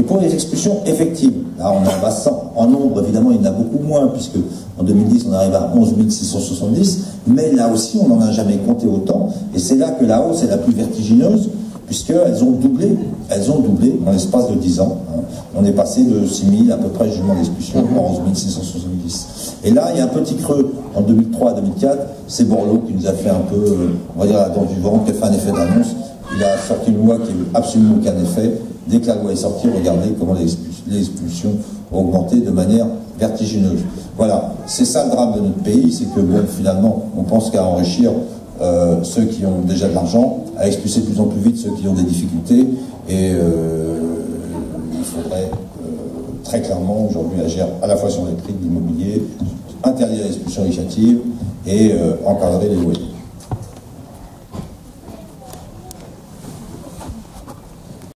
Et pour les expulsions effectives, là on en va 100. En nombre, évidemment, il y en a beaucoup moins, puisque en 2010, on arrive à 11 670, mais là aussi, on n'en a jamais compté autant. Et c'est là que la hausse est la plus vertigineuse, puisqu'elles ont doublé. Elles ont doublé dans l'espace de 10 ans. On est passé de 6 000 à peu près de jugements d'expulsion à 11 670. Et là, il y a un petit creux en 2003 à 2004. C'est Borloo qui nous a fait un peu, on va dire, la dent du vent, qui a fait un effet d'annonce. Il a sorti une loi qui n'a eu absolument aucun effet. Dès que la loi est sortie, regardez comment les expulsions ont augmenté de manière vertigineuse. Voilà, c'est ça le drame de notre pays, c'est que bon, finalement, on pense qu'à enrichir ceux qui ont déjà de l'argent, à expulser de plus en plus vite ceux qui ont des difficultés, et il faudrait très clairement aujourd'hui agir à la fois sur les prix de l'immobilier, interdire l'expulsion législative et encadrer les loyers.